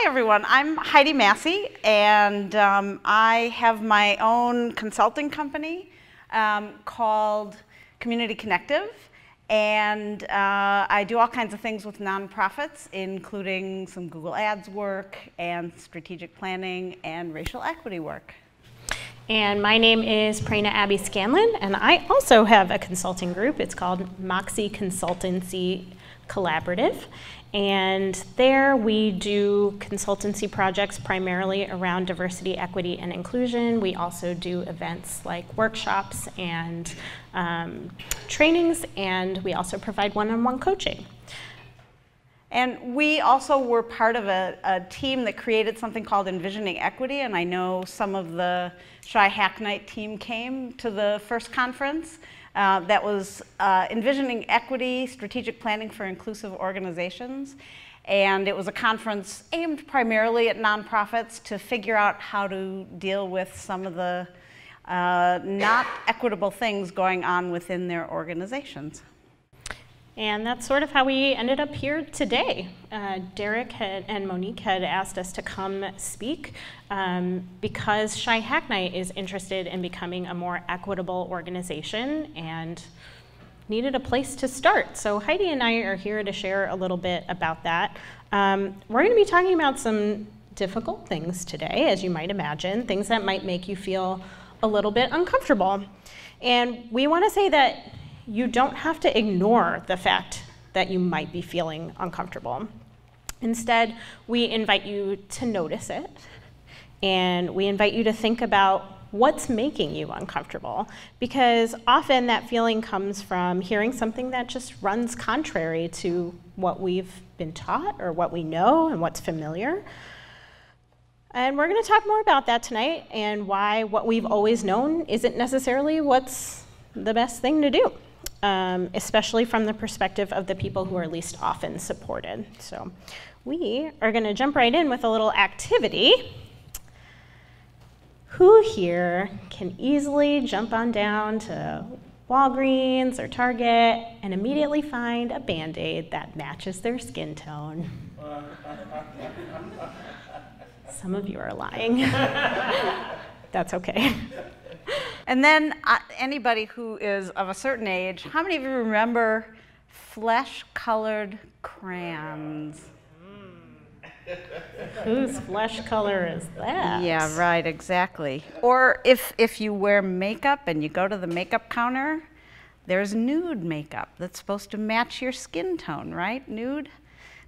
Hi everyone, I'm Heidi Massey, and I have my own consulting company called Community Connective, and I do all kinds of things with nonprofits, including some Google Ads work and strategic planning and racial equity work. And my name is Prerna Abbi-Scanlon, and I also have a consulting group. It's called Moxie Consultancy Collaborative. And there we do consultancy projects primarily around diversity, equity, and inclusion. We also do events like workshops and trainings, and we also provide one-on-one coaching. And we also were part of a team that created something called Envisioning Equity, and I know some of the Chi Hack Night team came to the first conference. That was Envisioning Equity, Strategic Planning for Inclusive Organizations. And it was a conference aimed primarily at nonprofits to figure out how to deal with some of the not equitable things going on within their organizations. And that's sort of how we ended up here today. Derek and Monique had asked us to come speak because Chi Hack Night is interested in becoming a more equitable organization and needed a place to start. So Heidi and I are here to share a little bit about that. We're going to be talking about some difficult things today, as you might imagine, things that might make you feel a little bit uncomfortable. And we want to say that you don't have to ignore the fact that you might be feeling uncomfortable. Instead, we invite you to notice it, and we invite you to think about what's making you uncomfortable, because often that feeling comes from hearing something that just runs contrary to what we've been taught or what we know and what's familiar. And we're going to talk more about that tonight and why what we've always known isn't necessarily what's the best thing to do. Especially from the perspective of the people who are least often supported. So we are going to jump right in with a little activity. Who here can easily jump on down to Walgreens or Target and immediately find a Band-Aid that matches their skin tone? Some of you are lying. That's okay. And then anybody who is of a certain age, how many of you remember flesh-colored crayons? Whose flesh color is that? Yeah, right, exactly. Or if you wear makeup and you go to the makeup counter, there's nude makeup that's supposed to match your skin tone, right? Nude?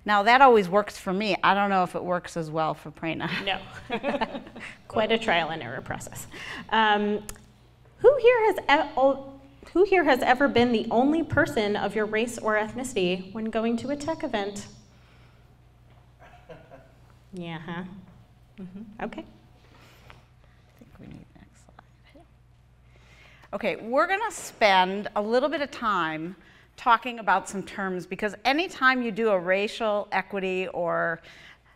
Now that always works for me. I don't know if it works as well for Prerna. No. Quite a trial and error process. Who here has ever been the only person of your race or ethnicity when going to a tech event? Yeah, huh? Mm-hmm. Okay. I think we need the next slide. Okay, we're gonna spend a little bit of time talking about some terms, because anytime you do a racial equity or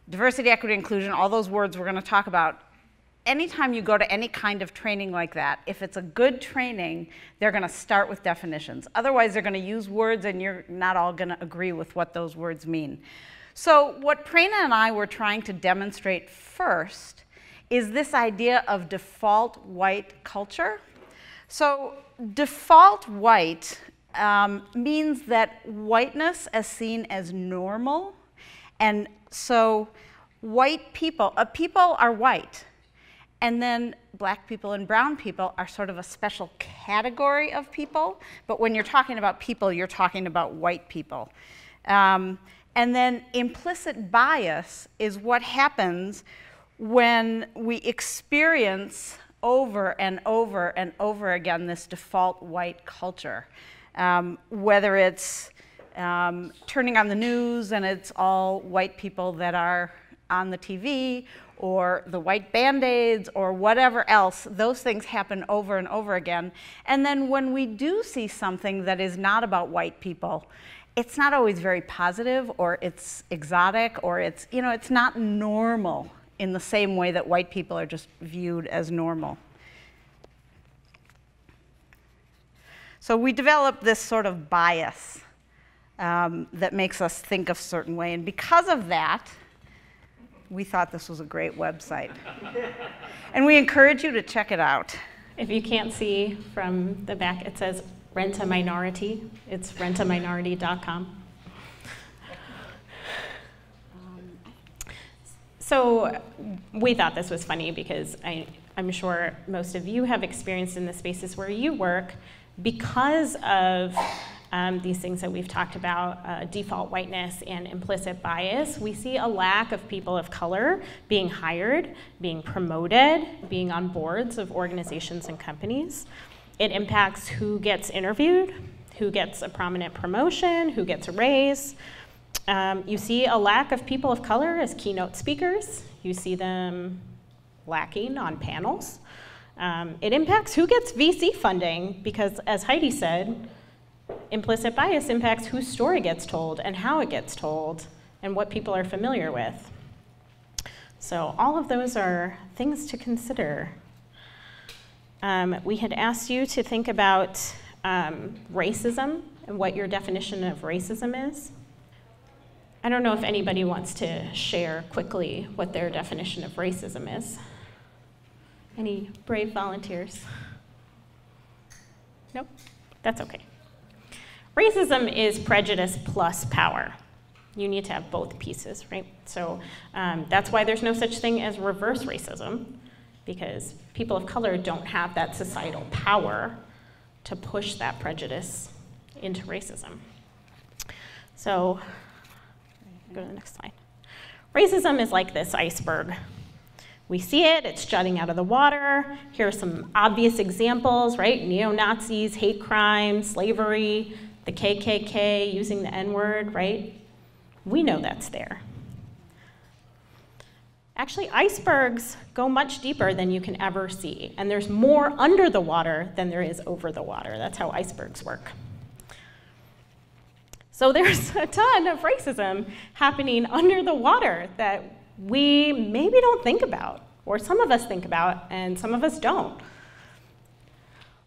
diversity, equity, inclusion, all those words we're going to talk about, anytime you go to any kind of training like that, if it's a good training, they're going to start with definitions. Otherwise, they're going to use words and you're not all going to agree with what those words mean. So what Prerna and I were trying to demonstrate first is this idea of default white culture. So default white means that whiteness is seen as normal, and so white people, people are white, and then black people and brown people are sort of a special category of people, but when you're talking about people, you're talking about white people. And then implicit bias is what happens when we experience over and over and over again this default white culture. Whether it's turning on the news and it's all white people that are on the TV, or the white Band-Aids, or whatever else, those things happen over and over again. And then when we do see something that is not about white people, it's not always very positive, or it's exotic, or it's, you know, it's not normal in the same way that white people are just viewed as normal. So we develop this sort of bias that makes us think a certain way. And because of that, we thought this was a great website. And we encourage you to check it out. If you can't see from the back, it says Rent a Minority. It's rentaminority.com. So we thought this was funny because I'm sure most of you have experienced in the spaces where you work because of these things that we've talked about, default whiteness and implicit bias. We see a lack of people of color being hired, being promoted, being on boards of organizations and companies. It impacts who gets interviewed, who gets a prominent promotion, who gets a raise. You see a lack of people of color as keynote speakers. You see them lacking on panels. It impacts who gets VC funding because, as Heidi said, implicit bias impacts whose story gets told and how it gets told and what people are familiar with. So all of those are things to consider. We had asked you to think about racism and what your definition of racism is. I don't know if anybody wants to share quickly what their definition of racism is. Any brave volunteers? Nope, that's okay. Racism is prejudice plus power. You need to have both pieces, right? So that's why there's no such thing as reverse racism, because people of color don't have that societal power to push that prejudice into racism. So, go to the next slide. Racism is like this iceberg. We see it, it's jutting out of the water. Here are some obvious examples, right? Neo-Nazis, hate crime, slavery, the KKK, using the N-word, right? We know that's there. Actually, icebergs go much deeper than you can ever see, and there's more under the water than there is over the water. That's how icebergs work. So there's a ton of racism happening under the water that we maybe don't think about, or some of us think about and some of us don't.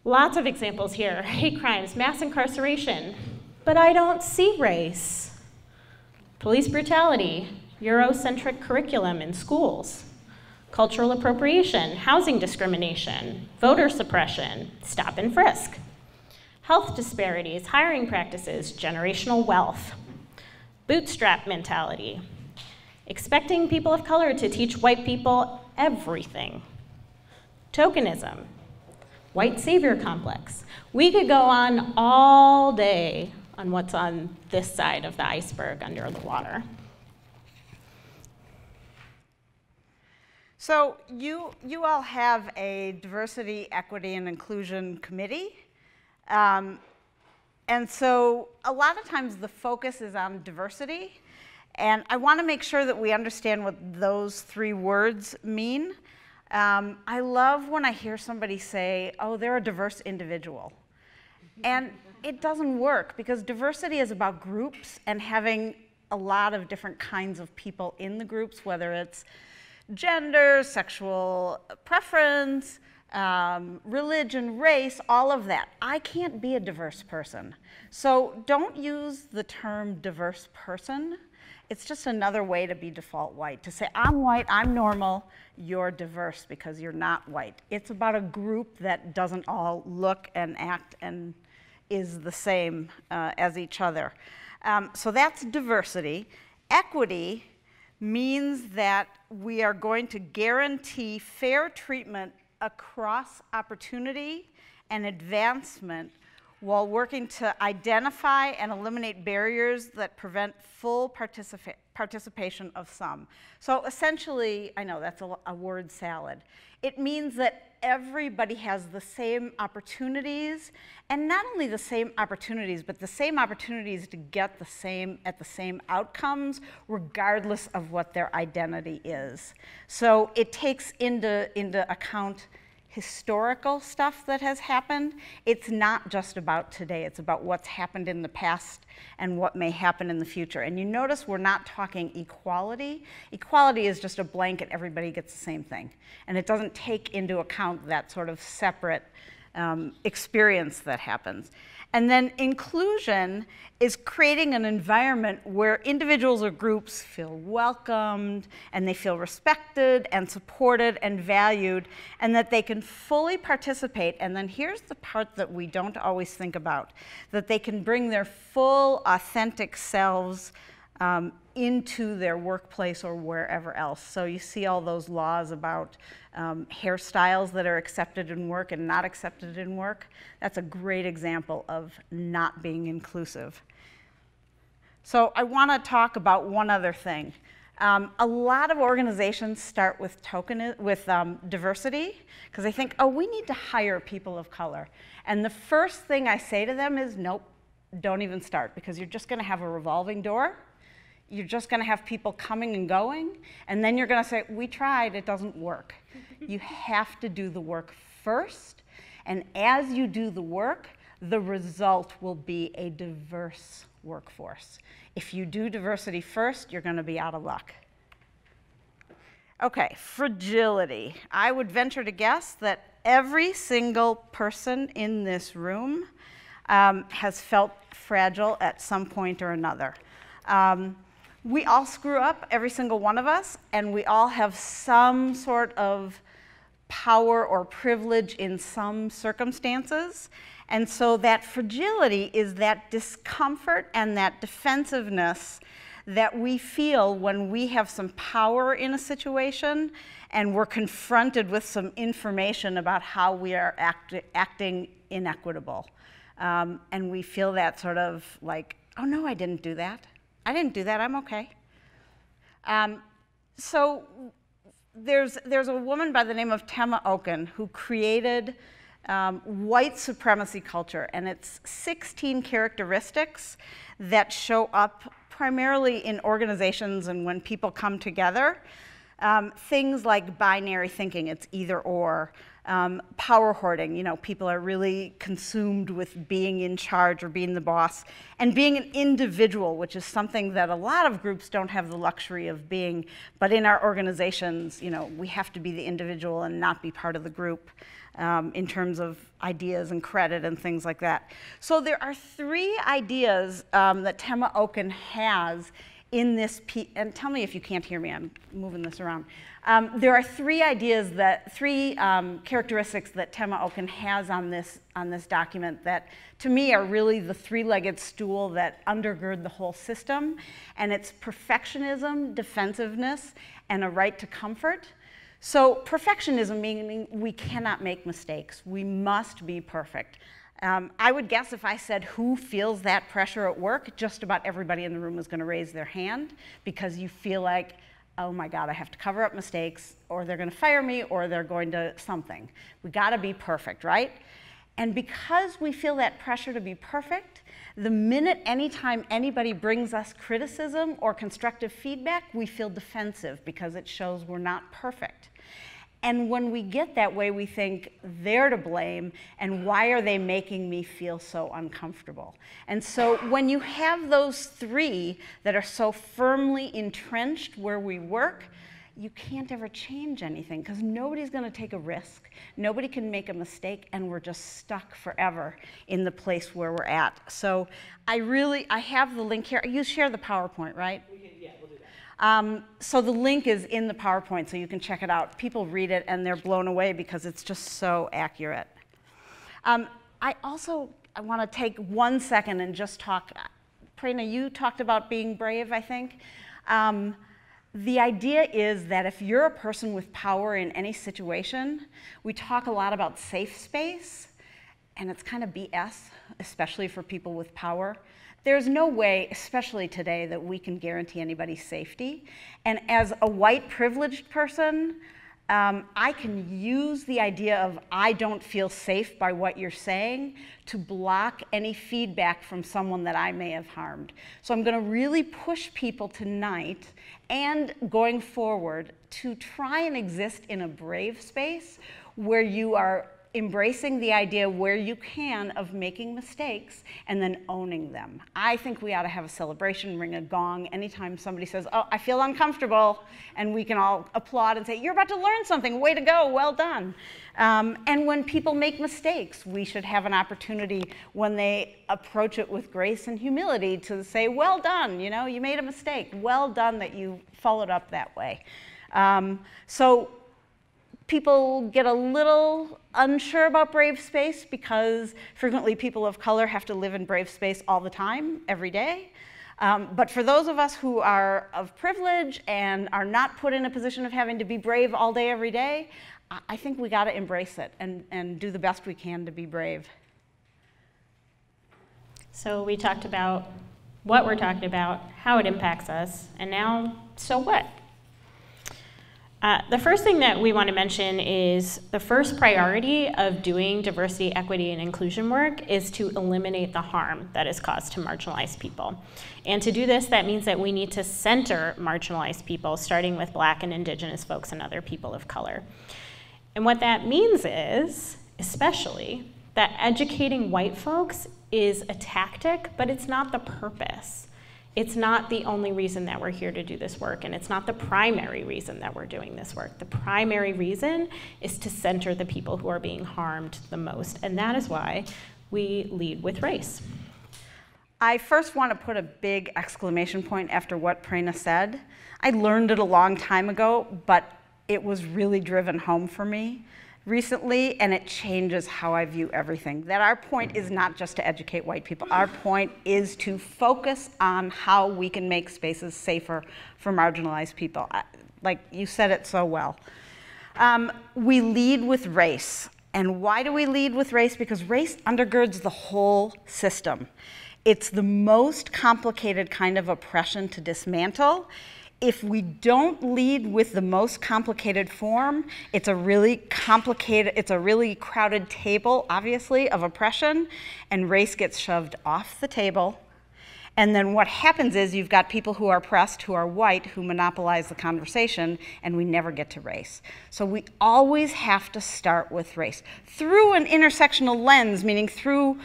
Lots of examples here, hate crimes, mass incarceration, but I don't see race. Police brutality, Eurocentric curriculum in schools, cultural appropriation, housing discrimination, voter suppression, stop and frisk. Health disparities, hiring practices, generational wealth, bootstrap mentality, expecting people of color to teach white people everything, tokenism, white savior complex. We could go on all day on what's on this side of the iceberg under the water. So you all have a diversity, equity, and inclusion committee. And so a lot of times the focus is on diversity, and I want to make sure that we understand what those three words mean. I love when I hear somebody say, oh, they're a diverse individual. And it doesn't work, because diversity is about groups and having a lot of different kinds of people in the groups, whether it's gender, sexual preference, religion, race, all of that. I can't be a diverse person. So don't use the term diverse person. It's just another way to be default white, to say I'm white, I'm normal, you're diverse because you're not white. It's about a group that doesn't all look and act and is the same as each other. So that's diversity. Equity means that we are going to guarantee fair treatment across opportunity and advancement while working to identify and eliminate barriers that prevent full participation of some. So essentially, I know that's a word salad. It means that everybody has the same opportunities, and not only the same opportunities, but the same opportunities to get the same outcomes, regardless of what their identity is. So it takes into account historical stuff that has happened. It's not just about today, it's about what's happened in the past and what may happen in the future. And you notice we're not talking equality. Equality is just a blanket, everybody gets the same thing. And it doesn't take into account that sort of separate experience that happens. And then inclusion is creating an environment where individuals or groups feel welcomed, and they feel respected and supported and valued, and that they can fully participate. And then here's the part that we don't always think about, that they can bring their full, authentic selves into their workplace or wherever else. So you see all those laws about hairstyles that are accepted in work and not accepted in work. That's a great example of not being inclusive. So I want to talk about one other thing. A lot of organizations start with diversity, because they think, oh, we need to hire people of color. And the first thing I say to them is, nope, don't even start, because you're just going to have a revolving door. You're just going to have people coming and going, and then you're going to say, we tried, it doesn't work. You have to do the work first, and as you do the work, the result will be a diverse workforce. If you do diversity first, you're going to be out of luck. Okay, fragility. I would venture to guess that every single person in this room has felt fragile at some point or another. We all screw up, every single one of us, and we all have some sort of power or privilege in some circumstances. And so that fragility is that discomfort and that defensiveness that we feel when we have some power in a situation and we're confronted with some information about how we are acting inequitable. And we feel that sort of like, oh no, I didn't do that. I didn't do that, I'm okay. So there's a woman by the name of Tema Okun who created white supremacy culture, and it's 16 characteristics that show up primarily in organizations and when people come together. Things like binary thinking, it's either or. Power hoarding, you know, people are really consumed with being in charge or being the boss, and being an individual, which is something that a lot of groups don't have the luxury of being, but in our organizations, you know, we have to be the individual and not be part of the group in terms of ideas and credit and things like that. So there are three ideas that Tema Okun has in this piece, and tell me if you can't hear me, I'm moving this around. There are three ideas that, three characteristics that Tema Okun has on this document that to me are really the three-legged stool that undergird the whole system, and it's perfectionism, defensiveness, and a right to comfort. So perfectionism meaning we cannot make mistakes, we must be perfect. I would guess if I said who feels that pressure at work, just about everybody in the room is going to raise their hand, because you feel like, oh my God, I have to cover up mistakes, or they're going to fire me, or they're going to something. We got to be perfect, right? And because we feel that pressure to be perfect, the minute, anytime anybody brings us criticism or constructive feedback, we feel defensive because it shows we're not perfect. And when we get that way, we think they're to blame, and why are they making me feel so uncomfortable? And so when you have those three that are so firmly entrenched where we work, you can't ever change anything, because nobody's going to take a risk, nobody can make a mistake, and we're just stuck forever in the place where we're at. So I have the link here. You share the PowerPoint, right? We can, yeah, we'll do that. So the link is in the PowerPoint, so you can check it out. People read it and they're blown away because it's just so accurate. I want to take 1 second and just talk. Prerna, you talked about being brave, I think. The idea is that if you're a person with power in any situation, we talk a lot about safe space, and it's kind of BS, especially for people with power. There's no way, especially today, that we can guarantee anybody's safety. And as a white privileged person, I can use the idea of I don't feel safe by what you're saying to block any feedback from someone that I may have harmed. So I'm going to really push people tonight and going forward to try and exist in a brave space where you are embracing the idea where you can of making mistakes and then owning them. I think we ought to have a celebration, ring a gong anytime somebody says, oh, I feel uncomfortable, and we can all applaud and say, you're about to learn something, way to go, well done. And when people make mistakes, we should have an opportunity when they approach it with grace and humility to say, well done, you know, you made a mistake, well done that you followed up that way. So people get a little unsure about brave space because frequently people of color have to live in brave space all the time, every day. But for those of us who are of privilege and are not put in a position of having to be brave all day, every day, I think we got to embrace it and do the best we can to be brave. So we talked about what we're talking about, how it impacts us, and now, so what? The first thing that we want to mention is the first priority of doing diversity, equity, and inclusion work is to eliminate the harm that is caused to marginalized people. And to do this, that means that we need to center marginalized people, starting with Black and Indigenous folks and other people of color. And what that means is, especially, that educating white folks is a tactic, but it's not the purpose. It's not the only reason that we're here to do this work, and it's not the primary reason that we're doing this work. The primary reason is to center the people who are being harmed the most, and that is why we lead with race. I first want to put a big exclamation point after what Prerna said. I learned it a long time ago, but it was really driven home for me recently, and it changes how I view everything. That our point is not just to educate white people. Our point is to focus on how we can make spaces safer for marginalized people. Like, you said it so well. We lead with race. And why do we lead with race? Because race undergirds the whole system. It's the most complicated kind of oppression to dismantle. If we don't lead with the most complicated form, it's a really crowded table, obviously, of oppression, and race gets shoved off the table. And then what happens is you've got people who are oppressed, who are white, who monopolize the conversation, and we never get to race. So we always have to start with race through an intersectional lens, meaning through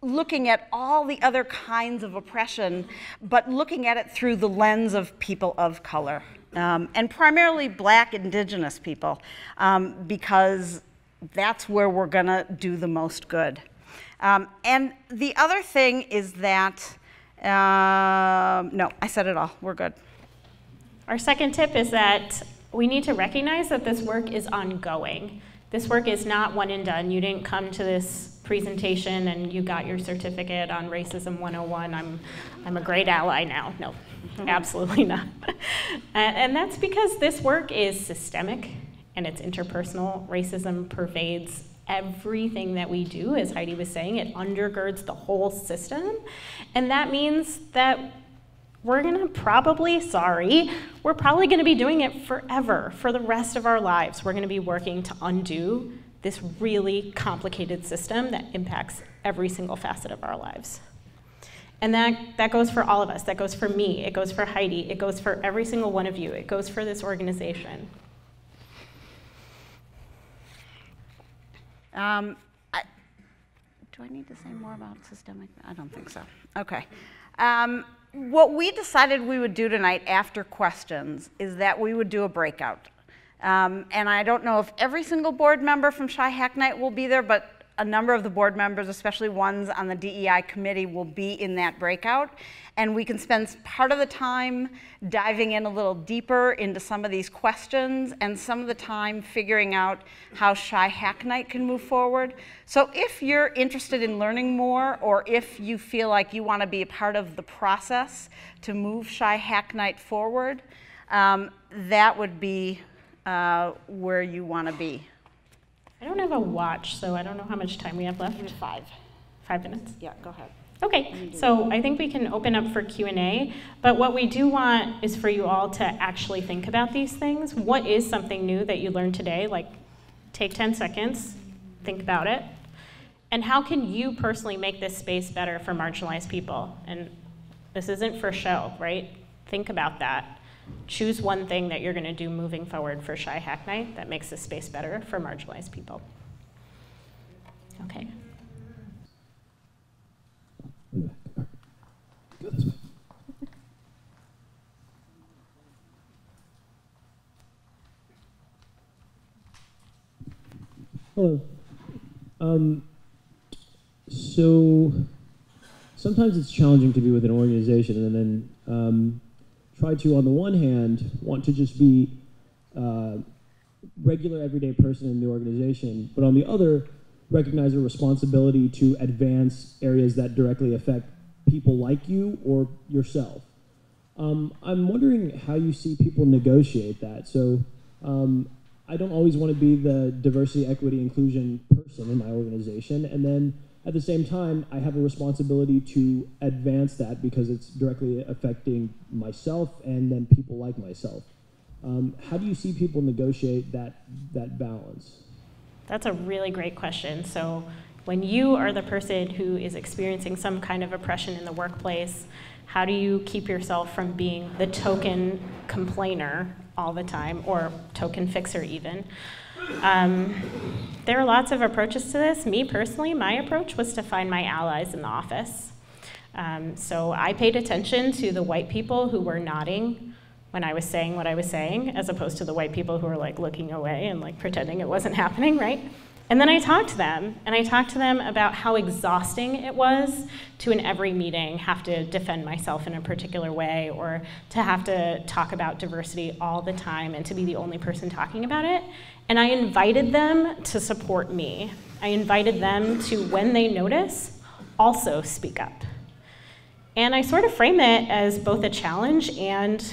looking at all the other kinds of oppression, but looking at it through the lens of people of color, and primarily Black Indigenous people, because that's where we're gonna do the most good. And the other thing is that, no, I said it all, we're good. Our second tip is that we need to recognize that this work is ongoing. This work is not one and done. You didn't come to this presentation and you got your certificate on Racism 101, I'm a great ally now. No, absolutely not. And that's because this work is systemic and it's interpersonal. Racism pervades everything that we do, as Heidi was saying. It undergirds the whole system. And that means that we're gonna probably, sorry, we're probably gonna be doing it forever, for the rest of our lives. We're gonna be working to undo this really complicated system that impacts every single facet of our lives. And that goes for all of us. That goes for me. It goes for Heidi. It goes for every single one of you. It goes for this organization. Do I need to say more about systemic? I don't think so. Okay. What we decided we would do tonight after questions is that we would do a breakout. And I don't know if every single board member from Chi Hack Night will be there, but a number of the board members, especially ones on the DEI committee, will be in that breakout. And we can spend part of the time diving in a little deeper into some of these questions and some of the time figuring out how Chi Hack Night can move forward. So if you're interested in learning more, or if you feel like you want to be a part of the process to move Chi Hack Night forward, that would be where you want to be. I don't have a watch, so I don't know how much time we have left. 5 minutes? Yeah, go ahead. Okay, so I think we can open up for Q&A, but what we do want is for you all to actually think about these things. What is something new that you learned today? Like, take 10 seconds, think about it, and how can you personally make this space better for marginalized people? And this isn't for show, right? Think about that. Choose one thing that you're going to do moving forward for Chi Hack Night that makes this space better for marginalized people. Okay. Good. Hello. So sometimes it's challenging to be with an organization and then try to, on the one hand, want to just be regular everyday person in the organization, but on the other, recognize a responsibility to advance areas that directly affect people like you or yourself. I'm wondering how you see people negotiate that. So I don't always want to be the diversity, equity, inclusion person in my organization, and then at the same time, I have a responsibility to advance that because it's directly affecting myself and then people like myself. How do you see people negotiate that balance? That's a really great question. So when you are the person who is experiencing some kind of oppression in the workplace, how do you keep yourself from being the token complainer all the time, or token fixer even? There are lots of approaches to this. Me personally, my approach was to find my allies in the office. So I paid attention to the white people who were nodding when I was saying what I was saying, as opposed to the white people who were like looking away and like pretending it wasn't happening, right? And then I talked to them, and I talked to them about how exhausting it was to, in every meeting, have to defend myself in a particular way, or to have to talk about diversity all the time and to be the only person talking about it. And I invited them to support me. I invited them to, when they notice, also speak up. And I sort of frame it as both a challenge and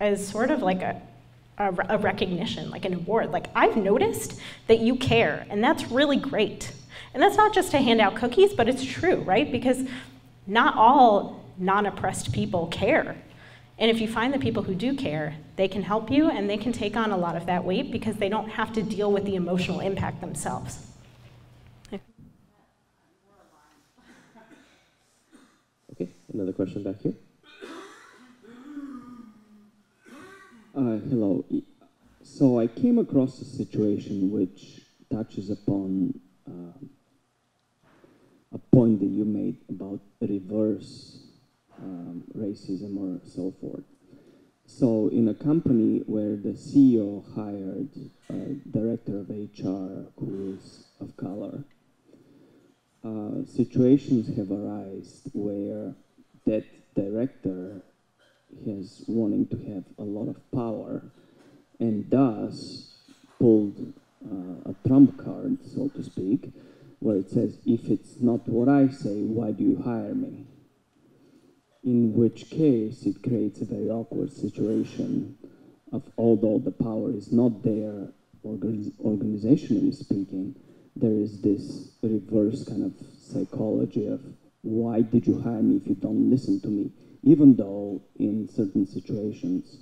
as sort of like a recognition, like an award. Like, I've noticed that you care, and that's really great. And that's not just to hand out cookies, but it's true, right? Because not all non-oppressed people care. And if you find the people who do care, they can help you, and they can take on a lot of that weight because they don't have to deal with the emotional impact themselves. Okay, another question back here. Hello. So I came across a situation which touches upon a point that you made about reverse racism or so forth. So in a company where the CEO hired a director of HR who is of color, situations have arisen where that director is wanting to have a lot of power and thus pulled a trump card, so to speak, where it says, if it's not what I say, why do you hire me? In which case it creates a very awkward situation of, although the power is not there organizationally speaking, there is this reverse kind of psychology of, why did you hire me if you don't listen to me? Even though in certain situations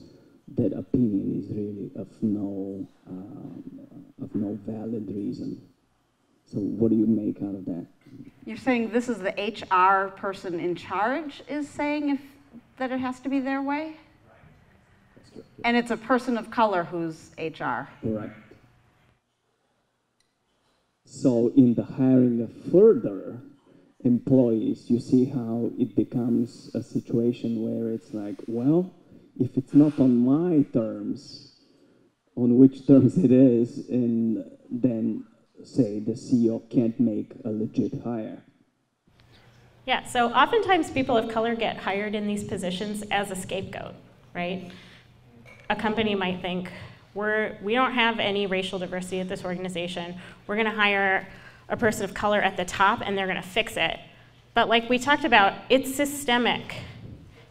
that opinion is really of no valid reason. So what do you make out of that? You're saying this is the HR person in charge is saying that it has to be their way? That's true. And it's a person of color who's HR. Right. So in the hiring of further employees, you see how it becomes a situation where it's like, well, if it's not on my terms, on which terms it is, and then say the CEO can't make a legit hire. Yeah, so oftentimes people of color get hired in these positions as a scapegoat, right? A company might think, we don't have any racial diversity at this organization, we're gonna hire a person of color at the top and they're gonna fix it. But like we talked about, it's systemic.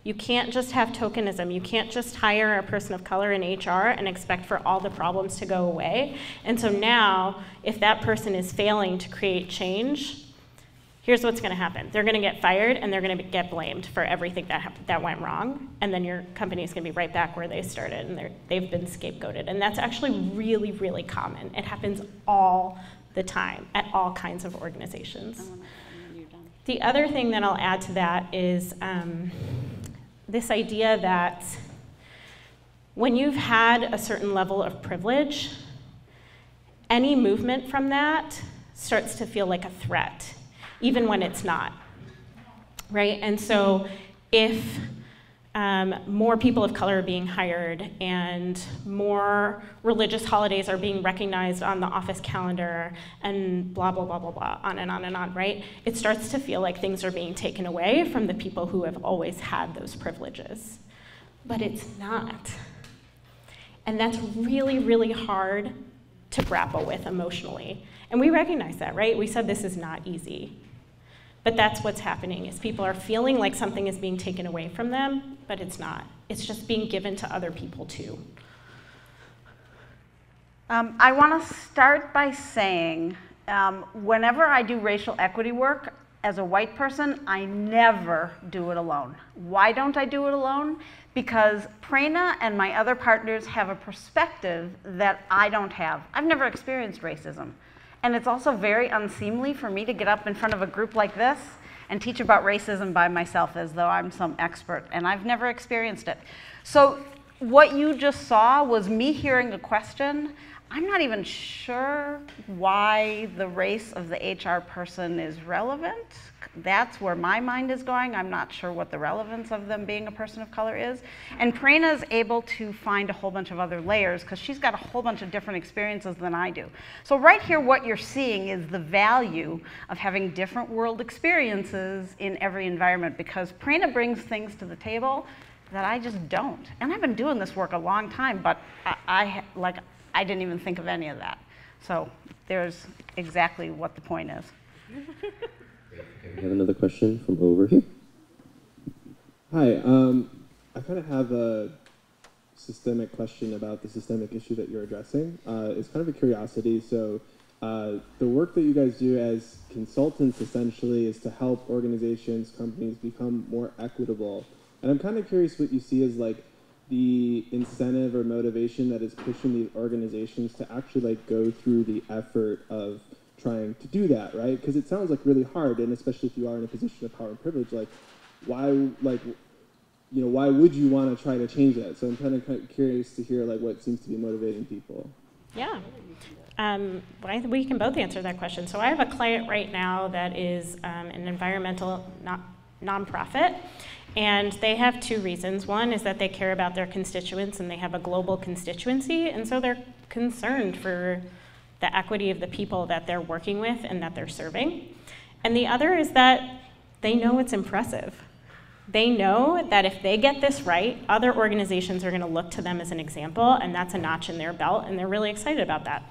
You can't just have tokenism. You can't just hire a person of color in HR and expect for all the problems to go away. And so now, if that person is failing to create change, here's what's gonna happen. They're gonna get fired and they're gonna get blamed for everything that went wrong. And then your company's gonna be right back where they started, and they've been scapegoated. And that's actually really, really common. It happens all the time at all kinds of organizations. The other thing that I'll add to that is this idea that when you've had a certain level of privilege, any movement from that starts to feel like a threat, even when it's not, right? And so if more people of color are being hired and more religious holidays are being recognized on the office calendar and blah, blah, blah, blah, blah, on and on and on, right? It starts to feel like things are being taken away from the people who have always had those privileges. But it's not. And that's really, really hard to grapple with emotionally. And we recognize that, right? We said this is not easy. But that's what's happening, is people are feeling like something is being taken away from them, but it's not. It's just being given to other people too. I want to start by saying, whenever I do racial equity work, as a white person, I never do it alone. Why don't I do it alone? Because Prerna and my other partners have a perspective that I don't have. I've never experienced racism. And it's also very unseemly for me to get up in front of a group like this and teach about racism by myself as though I'm some expert. And I've never experienced it. So what you just saw was me hearing a question. I'm not even sure why the race of the HR person is relevant. That's where my mind is going. I'm not sure what the relevance of them being a person of color is. And Prerna is able to find a whole bunch of other layers because she's got a whole bunch of different experiences than I do. So right here, what you're seeing is the value of having different world experiences in every environment, because Prerna brings things to the table that I just don't. And I've been doing this work a long time, but I didn't even think of any of that. So there's exactly what the point is. We have another question from over here. Hi, I kind of have a systemic question about the systemic issue that you're addressing. It's kind of a curiosity. So the work that you guys do as consultants essentially is to help organizations, companies become more equitable. And I'm kind of curious what you see as like the incentive or motivation that is pushing these organizations to actually like go through the effort of trying to do that, right? Because it sounds like really hard, and especially if you are in a position of power and privilege, like why, like, you know, why would you want to try to change that? So I'm kind of curious to hear like what seems to be motivating people. Yeah, we can both answer that question. So I have a client right now that is an environmental nonprofit. And they have two reasons. One is that they care about their constituents and they have a global constituency, and so they're concerned for the equity of the people that they're working with and that they're serving. And the other is that they know it's impressive. They know that if they get this right, other organizations are going to look to them as an example, and that's a notch in their belt, and they're really excited about that.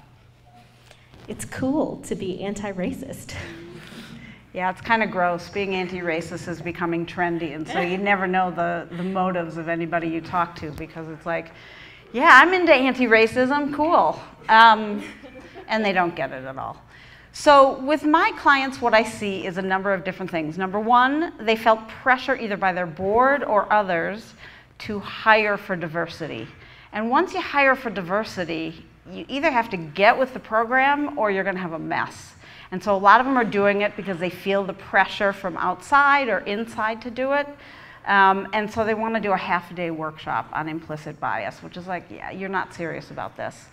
It's cool to be anti-racist. Yeah, it's kind of gross. Being anti-racist is becoming trendy, and so you never know the motives of anybody you talk to, because it's like, yeah, I'm into anti-racism, cool. And they don't get it at all. So with my clients, what I see is a number of different things. Number one, they felt pressure either by their board or others to hire for diversity. And once you hire for diversity, you either have to get with the program or you're going to have a mess. And so a lot of them are doing it because they feel the pressure from outside or inside to do it. And so they want to do a half-day workshop on implicit bias, which is like, yeah, you're not serious about this.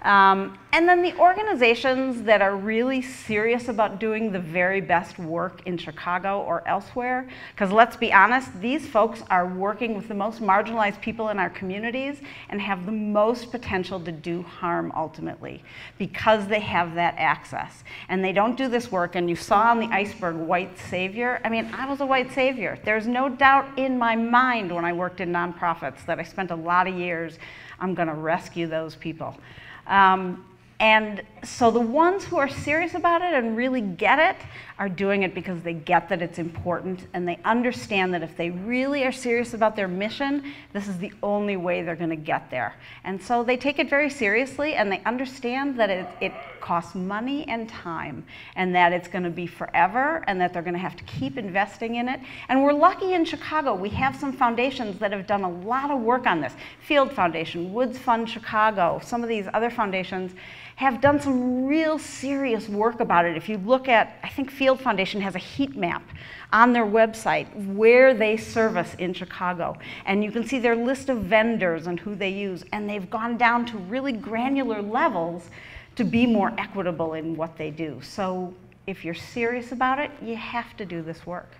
And then the organizations that are really serious about doing the very best work in Chicago or elsewhere, because let's be honest, these folks are working with the most marginalized people in our communities and have the most potential to do harm ultimately, because they have that access. And they don't do this work, and you saw on the iceberg white savior. I mean, I was a white savior. There's no doubt in my mind when I worked in nonprofits that I spent a lot of years, I'm going to rescue those people. And so the ones who are serious about it and really get it are doing it because they get that it's important, and they understand that if they really are serious about their mission, this is the only way they're going to get there. And so they take it very seriously, and they understand that it costs money and time, and that it's going to be forever, and that they're going to have to keep investing in it. And we're lucky in Chicago. We have some foundations that have done a lot of work on this. Field Foundation, Woods Fund Chicago, some of these other foundations have done some real serious work about it. If you look at, I think Field Foundation has a heat map on their website where they service in Chicago. And you can see their list of vendors and who they use. And they've gone down to really granular levels to be more equitable in what they do. So if you're serious about it, you have to do this work.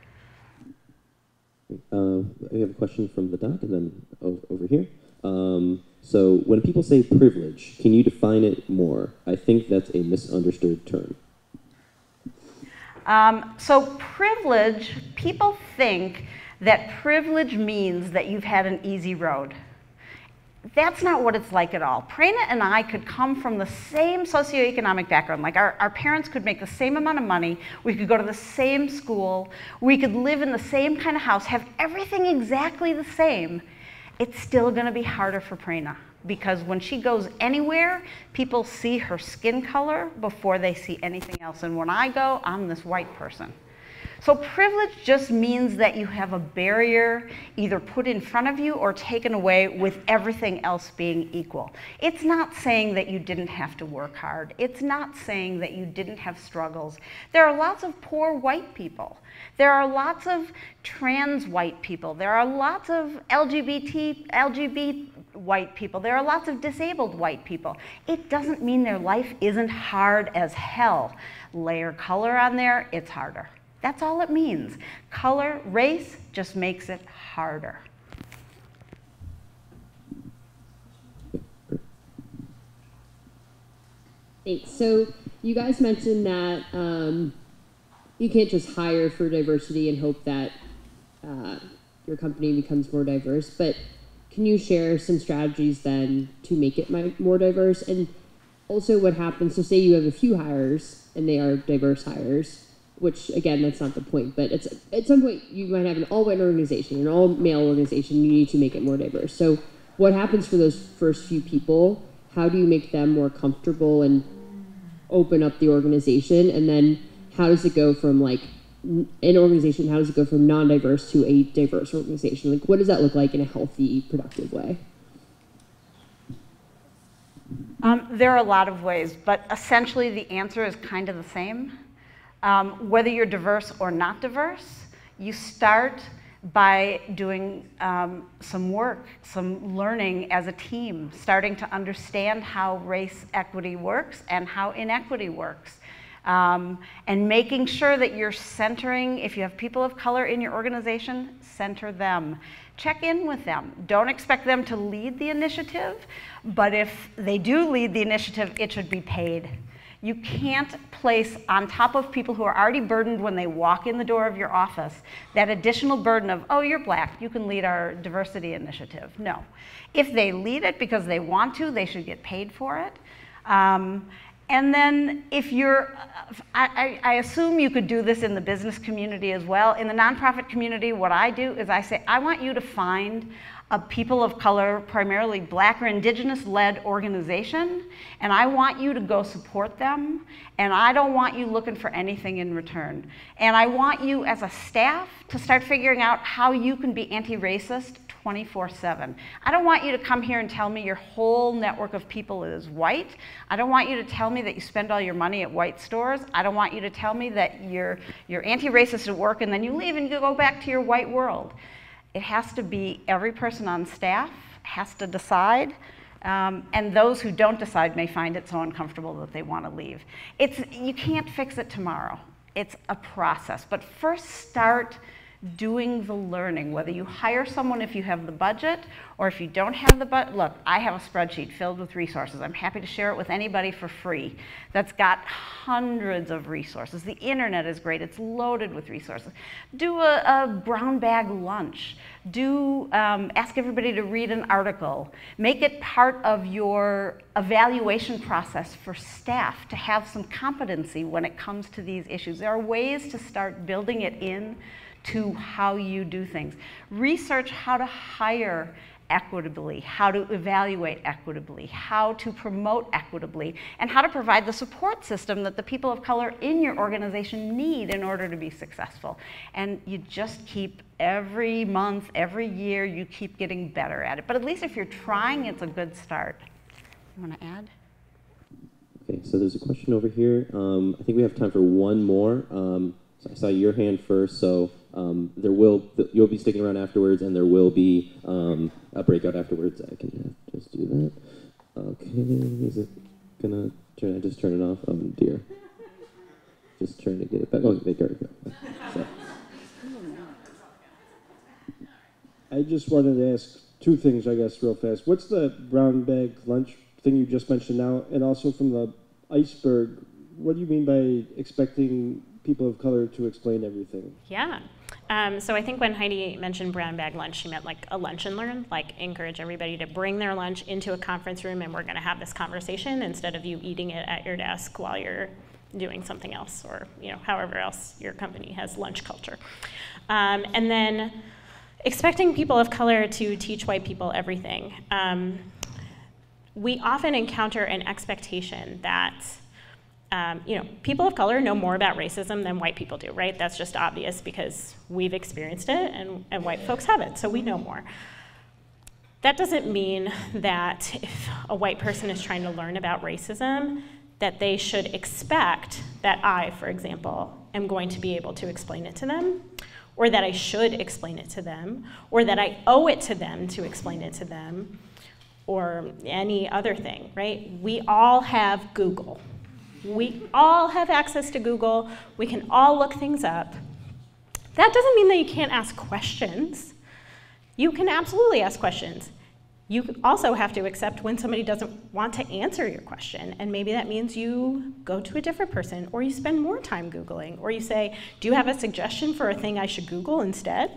We have a question from the doc and then over here. So when people say privilege, can you define it more? I think that's a misunderstood term. So privilege, people think that privilege means that you've had an easy road. That's not what it's like at all. Prerna and I could come from the same socioeconomic background. Like our parents could make the same amount of money, we could go to the same school, we could live in the same kind of house, have everything exactly the same. It's still gonna be harder for Prerna because when she goes anywhere, people see her skin color before they see anything else. And when I go, I'm this white person. So privilege just means that you have a barrier either put in front of you or taken away with everything else being equal. It's not saying that you didn't have to work hard. It's not saying that you didn't have struggles. There are lots of poor white people. There are lots of trans white people. There are lots of LGBT white people. There are lots of disabled white people. It doesn't mean their life isn't hard as hell. Layer color on there, it's harder. That's all it means. Color, race, just makes it harder. Thanks. So you guys mentioned that you can't just hire for diversity and hope that your company becomes more diverse, but can you share some strategies then to make it more diverse? And also what happens, so say you have a few hires and they are diverse hires, which again, that's not the point, but it's, at some point you might have an all-white organization, an all-male organization, you need to make it more diverse. So what happens for those first few people? How do you make them more comfortable and open up the organization? And then how does it go from like an organization, how does it go from non-diverse to a diverse organization? Like what does that look like in a healthy, productive way? There are a lot of ways, but essentially the answer is kind of the same. Whether you're diverse or not diverse, you start by doing some work, some learning as a team, starting to understand how race equity works and how inequity works. And making sure that you're centering, if you have people of color in your organization, center them. Check in with them. Don't expect them to lead the initiative, but if they do lead the initiative, it should be paid. You can't place on top of people who are already burdened when they walk in the door of your office that additional burden of, oh, you're black, you can lead our diversity initiative. No. If they lead it because they want to, they should get paid for it. And then if you're, I assume you could do this in the business community as well. In the nonprofit community, what I do is I say, I want you to find a people of color, primarily black or indigenous led organization, and I want you to go support them, and I don't want you looking for anything in return. And I want you as a staff to start figuring out how you can be anti-racist 24/7. I don't want you to come here and tell me your whole network of people is white. I don't want you to tell me that you spend all your money at white stores. I don't want you to tell me that you're anti-racist at work and then you leave and you go back to your white world. It has to be every person on staff has to decide, and those who don't decide may find it so uncomfortable that they want to leave. You can't fix it tomorrow. It's a process, but first start doing the learning, whether you hire someone if you have the budget or if you don't have the budget. Look, I have a spreadsheet filled with resources. I'm happy to share it with anybody for free that's got hundreds of resources. The internet is great. It's loaded with resources. Do a brown bag lunch. Ask everybody to read an article. Make it part of your evaluation process for staff to have some competency when it comes to these issues. There are ways to start building it in to how you do things. Research how to hire equitably, how to evaluate equitably, how to promote equitably, and how to provide the support system that the people of color in your organization need in order to be successful. And you just keep, every month, every year, you keep getting better at it. But at least if you're trying, it's a good start. You want to add? Okay, so there's a question over here. I think we have time for one more. So I saw your hand first, so you'll be sticking around afterwards, and there will be a breakout afterwards. I can just do that. Okay, is it gonna Can I just turn it off? Oh dear. Just trying to get it back. Oh, there you go. So. I just wanted to ask two things, I guess, real fast. What's the brown bag lunch thing you just mentioned now? And also from the iceberg, what do you mean by expecting people of color to explain everything? Yeah. So I think when Heidi mentioned brown bag lunch, she meant like a lunch and learn, like encourage everybody to bring their lunch into a conference room and we're going to have this conversation instead of you eating it at your desk while you're doing something else or, you know, however else your company has lunch culture. And then expecting people of color to teach white people everything. We often encounter an expectation that you know, people of color know more about racism than white people do, right? That's just obvious because we've experienced it and white folks haven't, so we know more. That doesn't mean that if a white person is trying to learn about racism, that they should expect that I, for example, am going to be able to explain it to them, or that I should explain it to them, or that I owe it to them to explain it to them, or any other thing, right? We all have Google. We all have access to Google. We can all look things up. That doesn't mean that you can't ask questions. You can absolutely ask questions. You also have to accept when somebody doesn't want to answer your question, and maybe that means you go to a different person, or you spend more time Googling, or you say, do you have a suggestion for a thing I should Google instead?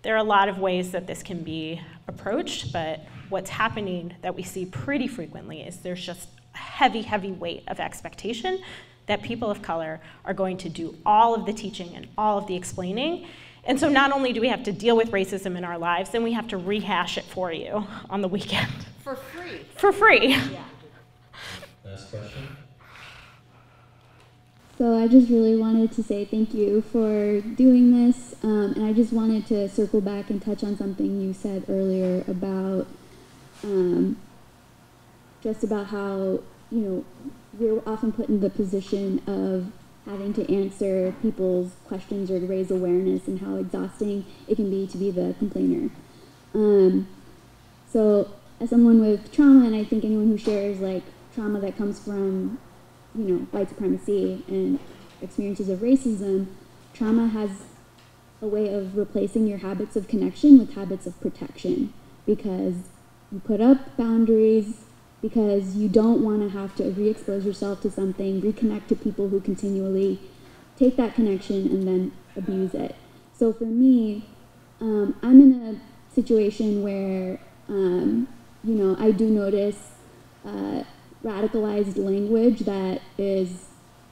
There are a lot of ways that this can be approached, but what's happening that we see pretty frequently is there's just heavy, heavy weight of expectation that people of color are going to do all of the teaching and all of the explaining. And so not only do we have to deal with racism in our lives, then we have to rehash it for you on the weekend. For free. For free. Yeah. Last question. So I just really wanted to say thank you for doing this. And I just wanted to circle back and touch on something you said earlier about just about how, you know, we're often put in the position of having to answer people's questions or to raise awareness and how exhausting it can be to be the complainer. So as someone with trauma, and I think anyone who shares like trauma that comes from, you know, white supremacy and experiences of racism, trauma has a way of replacing your habits of connection with habits of protection, because you put up boundaries, because you don't want to have to re-expose yourself to something, reconnect to people who continually take that connection and then abuse it. So for me, I'm in a situation where, you know, I do notice radicalized language that is,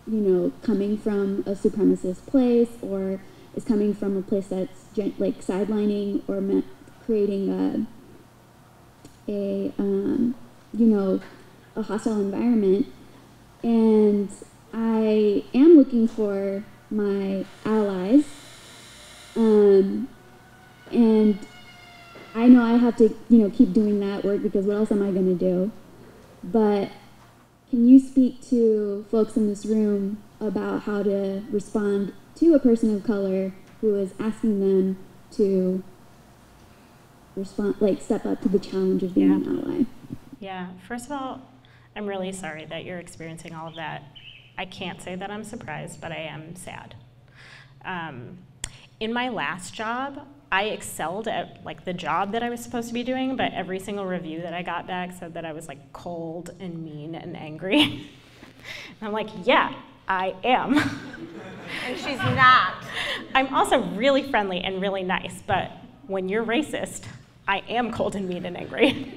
you know, coming from a supremacist place, or is coming from a place that's like sidelining or creating you know, a hostile environment. And I am looking for my allies. And I know I have to, you know, keep doing that work, because what else am I going to do? But can you speak to folks in this room about how to respond to a person of color who is asking them to respond, like step up to the challenge of being an ally? Yeah, first of all, I'm really sorry that you're experiencing all of that. I can't say that I'm surprised, but I am sad. In my last job, I excelled at like the job that I was supposed to be doing, but every single review that I got back said that I was like cold and mean and angry. And I'm like, yeah, I am. And she's not. I'm also really friendly and really nice, but when you're racist, I am cold and mean and angry.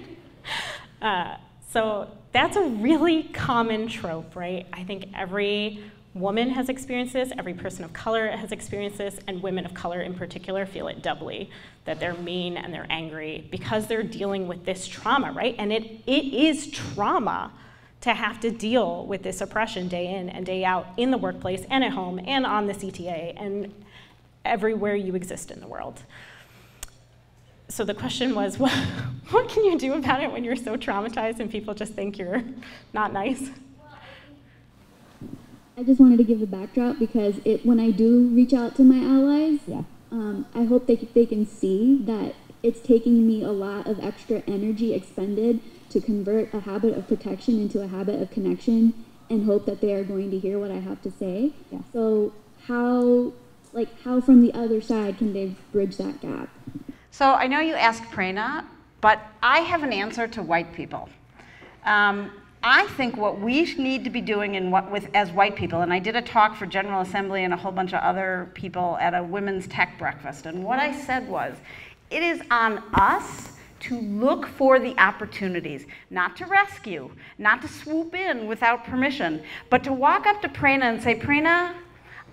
So that's a really common trope, right? I think every woman has experienced this, every person of color has experienced this, and women of color in particular feel it doubly, that they're mean and they're angry because they're dealing with this trauma, right? And it is trauma to have to deal with this oppression day in and day out in the workplace and at home and on the CTA and everywhere you exist in the world. So the question was, what can you do about it when you're so traumatized and people just think you're not nice? I just wanted to give the backdrop, because when I do reach out to my allies, I hope they can see that It's taking me a lot of extra energy expended to convert a habit of protection into a habit of connection and hope that they are going to hear what I have to say. Yeah. So how from the other side can they bridge that gap? So I know you asked Prerna, but I have an answer to white people. I think what we need to be doing as white people, and I did a talk for General Assembly and a whole bunch of other people at a women's tech breakfast, and what I said was, it is on us to look for the opportunities, not to rescue, not to swoop in without permission, but to walk up to Prerna and say, Prerna,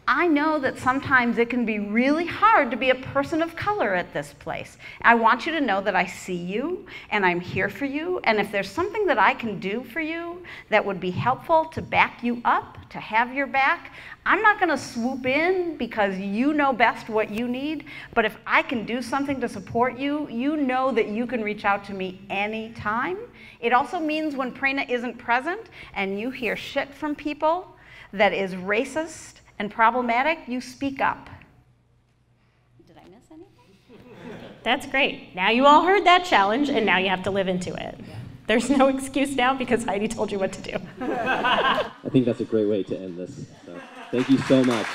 I know that sometimes it can be really hard to be a person of color at this place. I want you to know that I see you, and I'm here for you, and if there's something that I can do for you that would be helpful to back you up, to have your back, I'm not going to swoop in because you know best what you need, but if I can do something to support you, you know that you can reach out to me anytime. It also means when Prerna isn't present and you hear shit from people that is racist and problematic, you speak up. Did I miss anything? That's great. Now you all heard that challenge, and now you have to live into it. Yeah. There's no excuse now because Heidi told you what to do. I think that's a great way to end this. So, thank you so much.